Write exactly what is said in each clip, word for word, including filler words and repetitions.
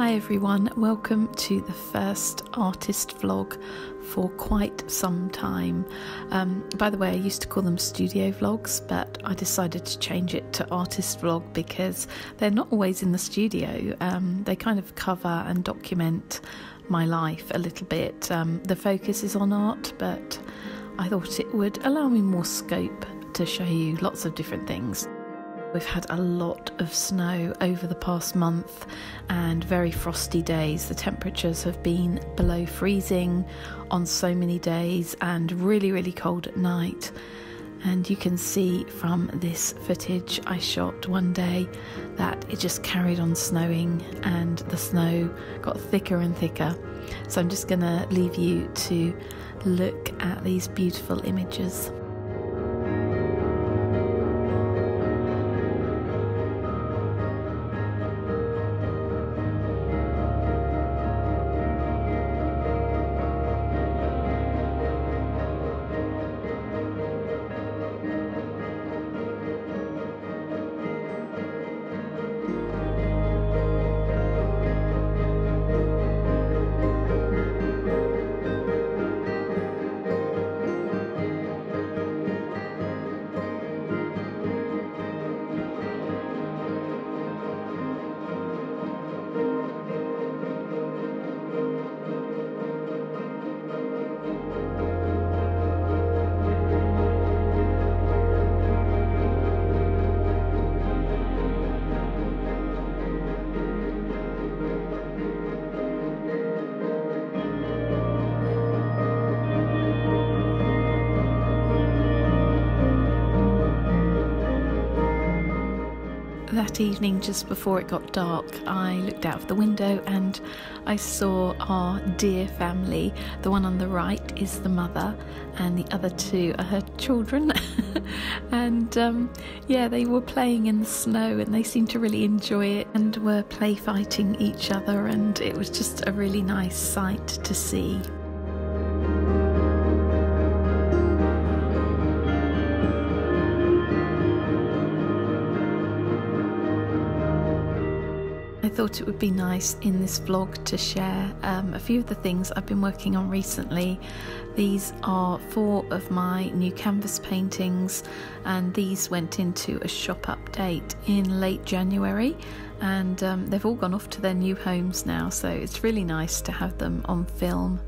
Hi everyone, welcome to the first artist vlog for quite some time. Um, by the way, I used to call them studio vlogs, but I decided to change it to artist vlog because they're not always in the studio. Um, they kind of cover and document my life a little bit. Um, the focus is on art, but I thought it would allow me more scope to show you lots of different things. We've had a lot of snow over the past month and very frosty days. The temperatures have been below freezing on so many days and really, really cold at night. And you can see from this footage I shot one day that it just carried on snowing and the snow got thicker and thicker. So I'm just gonna leave you to look at these beautiful images. That evening, just before it got dark, I looked out of the window and I saw our dear family. The one on the right is the mother and the other two are her children. And um, yeah, they were playing in the snow and they seemed to really enjoy it and were play fighting each other, and it was just a really nice sight to see. I thought it would be nice in this vlog to share um, a few of the things I've been working on recently. These are four of my new canvas paintings, and these went into a shop update in late January, and um, they've all gone off to their new homes now, so it's really nice to have them on film.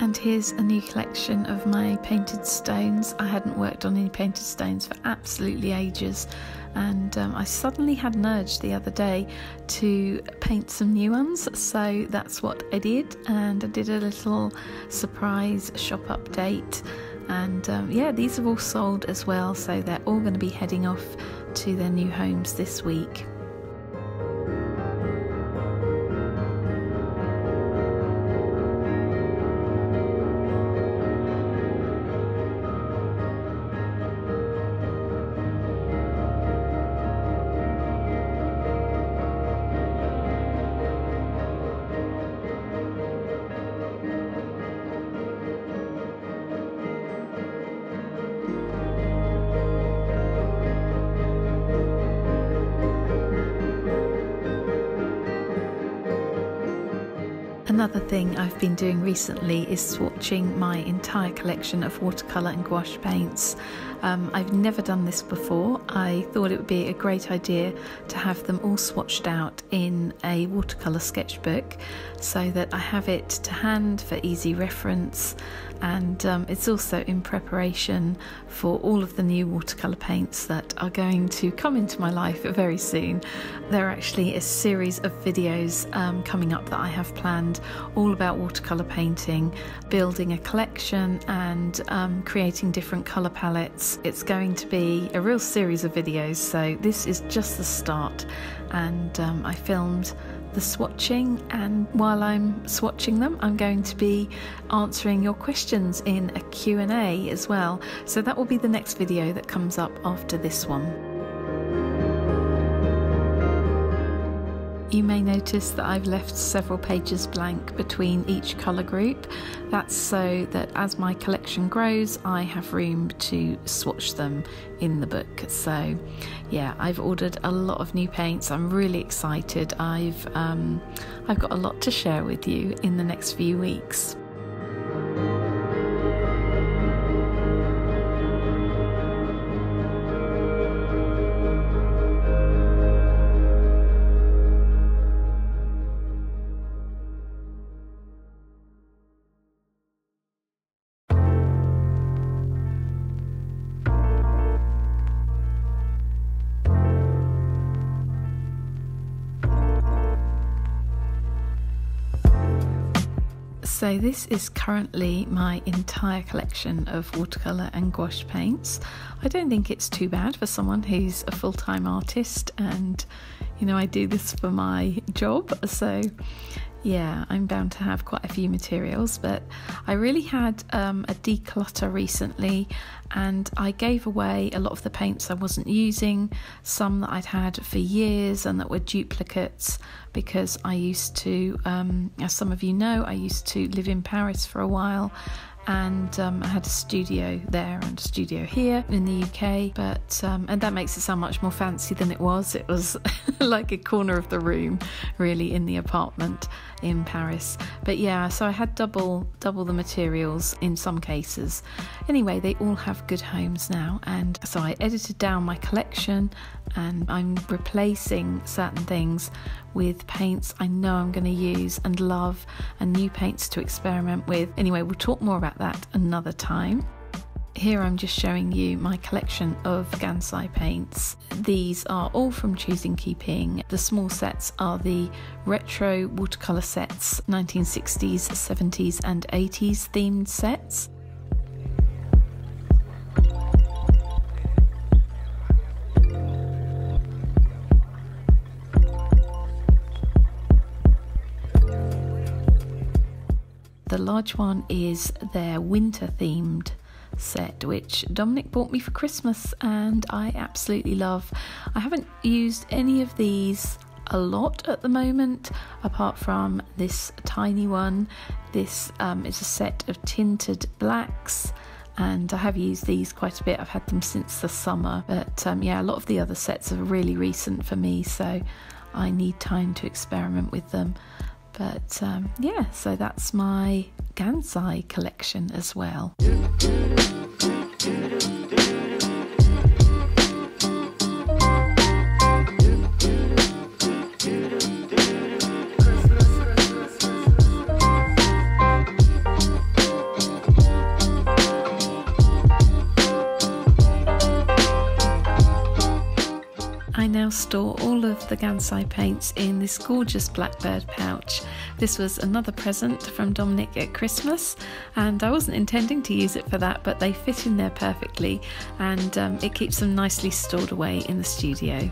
And here's a new collection of my painted stones. I hadn't worked on any painted stones for absolutely ages, and um, I suddenly had an urge the other day to paint some new ones, so that's what I did. And I did a little surprise shop update, and um, yeah, these have all sold as well, so they're all going to be heading off to their new homes this week. Another thing I've been doing recently is swatching my entire collection of watercolour and gouache paints. Um, I've never done this before. I thought it would be a great idea to have them all swatched out in a watercolour sketchbook so that I have it to hand for easy reference, and um, it's also in preparation for all of the new watercolour paints that are going to come into my life very soon. There are actually a series of videos um, coming up that I have planned all about watercolour painting, building a collection and um, creating different colour palettes. It's going to be a real series of videos, so this is just the start, and um, I filmed the swatching, and while I'm swatching them I'm going to be answering your questions in a Q and A as well, so that will be the next video that comes up after this one. You may notice that I've left several pages blank between each colour group. That's so that as my collection grows I have room to swatch them in the book. So yeah, I've ordered a lot of new paints. I'm really excited. I've, um, I've got a lot to share with you in the next few weeks. So this is currently my entire collection of watercolour and gouache paints. I don't think it's too bad for someone who's a full-time artist, and you know, I do this for my job, so yeah, I'm bound to have quite a few materials. But I really had um, a declutter recently, and I gave away a lot of the paints I wasn't using, some that I'd had for years and that were duplicates, because I used to, um, as some of you know, I used to live in Paris for a while, and um, I had a studio there and a studio here in the U K, but um, and that makes it sound much more fancy than it was. It was like a corner of the room, really, in the apartment in Paris. But yeah, so I had double double the materials in some cases. Anyway, they all have good homes now, and so I edited down my collection, and I'm replacing certain things with paints I know I'm going to use and love, and new paints to experiment with. Anyway, we'll talk more about that another time. Here I'm just showing you my collection of Gansai paints. These are all from Choosing Keeping. The small sets are the retro watercolour sets, nineteen sixties, seventies and eighties themed sets. The large one is their winter themed set, which Dominic bought me for Christmas, and I absolutely love. I haven't used any of these a lot at the moment, apart from this tiny one. This um, is a set of tinted blacks, and I have used these quite a bit. I've had them since the summer, but um, yeah, a lot of the other sets are really recent for me, so I need time to experiment with them. But um, yeah, so that's my Gansai collection as well. Store all of the Gansai paints in this gorgeous blackbird pouch. This was another present from Dominic at Christmas, and I wasn't intending to use it for that, but they fit in there perfectly, and um, it keeps them nicely stored away in the studio.